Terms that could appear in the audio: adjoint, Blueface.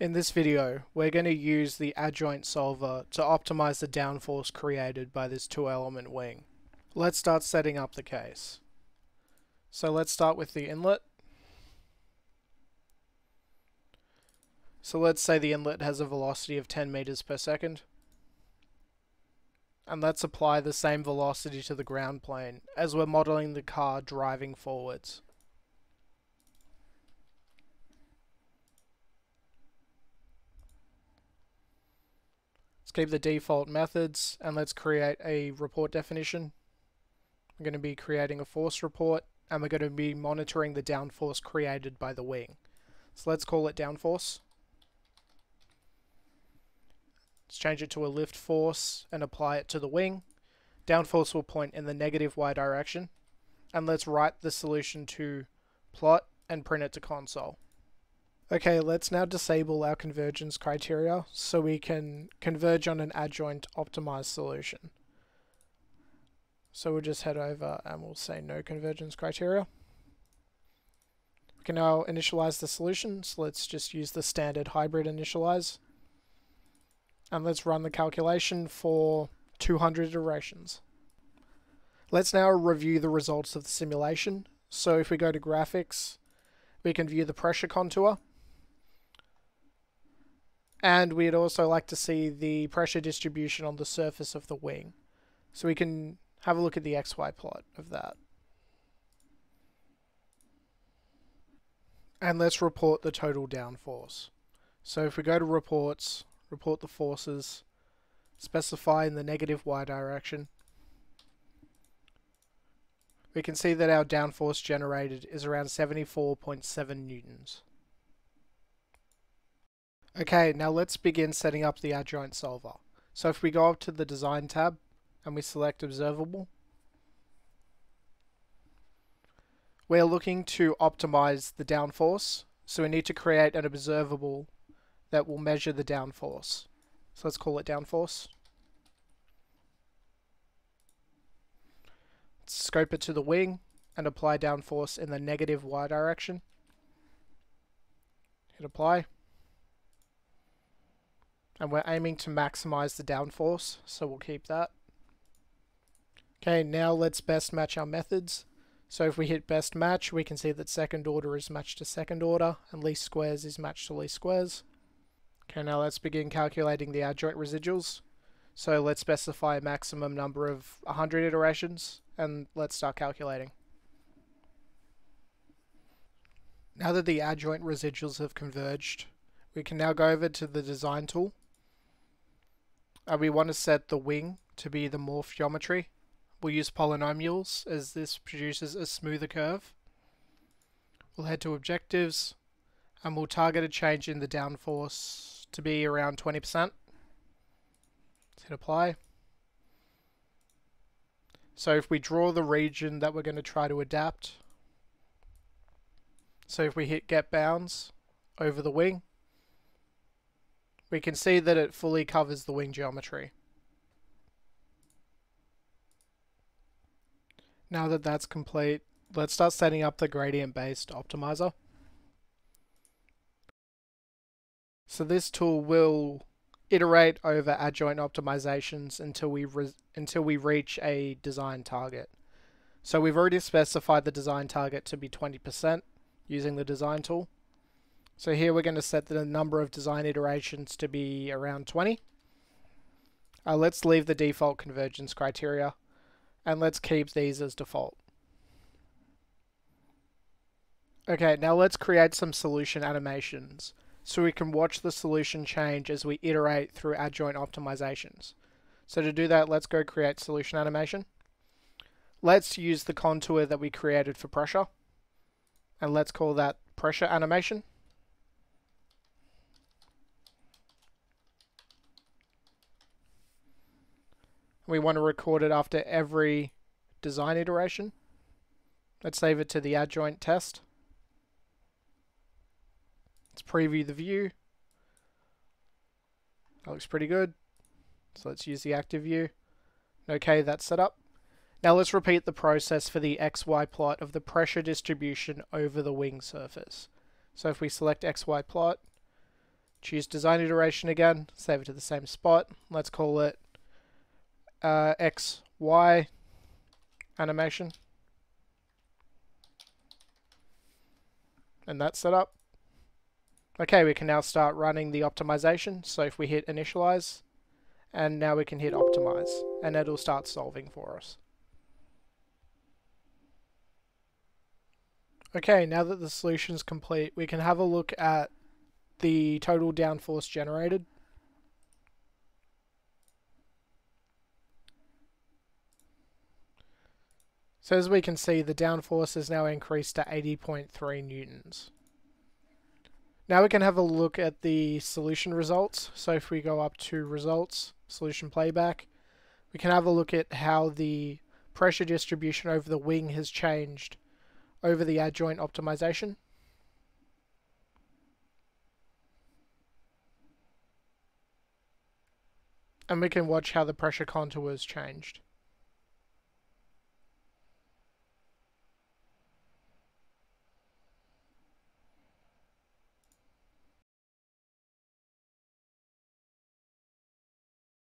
In this video, we're going to use the adjoint solver to optimize the downforce created by this two-element wing. Let's start setting up the case. So let's start with the inlet. So let's say the inlet has a velocity of 10 meters per second. And let's apply the same velocity to the ground plane, as we're modeling the car driving forwards. Let's keep the default methods, and let's create a report definition. I'm going to be creating a force report, and we're going to be monitoring the downforce created by the wing. So let's call it downforce. Let's change it to a lift force and apply it to the wing. Downforce will point in the negative y direction. And let's write the solution to plot and print it to console. Okay, let's now disable our convergence criteria so we can converge on an adjoint optimized solution. So we'll just head over and we'll say no convergence criteria. We can now initialize the solution, so let's just use the standard hybrid initialize. And let's run the calculation for 200 iterations. Let's now review the results of the simulation. So if we go to graphics, we can view the pressure contour. And we'd also like to see the pressure distribution on the surface of the wing. So we can have a look at the XY plot of that. And let's report the total downforce. So if we go to reports, report the forces, specify in the negative y direction. We can see that our downforce generated is around 74.7 newtons. Okay, now let's begin setting up the adjoint solver. So if we go up to the design tab and we select observable, we're looking to optimize the downforce, so we need to create an observable that will measure the downforce. So let's call it downforce. Let's scope it to the wing and apply downforce in the negative y direction. Hit apply. And we're aiming to maximize the downforce, so we'll keep that. Okay, now let's best match our methods. So if we hit best match, we can see that second order is matched to second order, and least squares is matched to least squares. Okay, now let's begin calculating the adjoint residuals. So let's specify a maximum number of 100 iterations, and let's start calculating. Now that the adjoint residuals have converged, we can now go over to the design tool. And we want to set the wing to be the morph geometry. We'll use polynomials, as this produces a smoother curve. We'll head to objectives, and we'll target a change in the downforce to be around 20%. Let's hit apply. So if we draw the region that we're going to try to adapt, so if we hit get bounds over the wing, we can see that it fully covers the wing geometry. Now that that's complete, let's start setting up the gradient-based optimizer. So this tool will iterate over adjoint optimizations until we reach a design target. So we've already specified the design target to be 20% using the design tool. So here we're going to set the number of design iterations to be around 20. Let's leave the default convergence criteria, and let's keep these as default. Okay, now let's create some solution animations, so we can watch the solution change as we iterate through adjoint optimizations. So to do that, let's go create solution animation. Let's use the contour that we created for pressure, and let's call that pressure animation. We want to record it after every design iteration. Let's save it to the adjoint test. Let's preview the view. That looks pretty good. So let's use the active view. Okay, that's set up. Now let's repeat the process for the XY plot of the pressure distribution over the wing surface. So if we select XY plot, Choose design iteration again, save it to the same spot. Let's call it XY animation. And that's set up. Okay, we can now start running the optimization. So if we hit initialize, and now we can hit optimize, and it'll start solving for us. Okay, now that the solution's complete, we can have a look at the total downforce generated. So as we can see, the downforce is now increased to 80.3 newtons. Now we can have a look at the solution results. So if we go up to results, solution playback, we can have a look at how the pressure distribution over the wing has changed over the adjoint optimization. And we can watch how the pressure contours changed.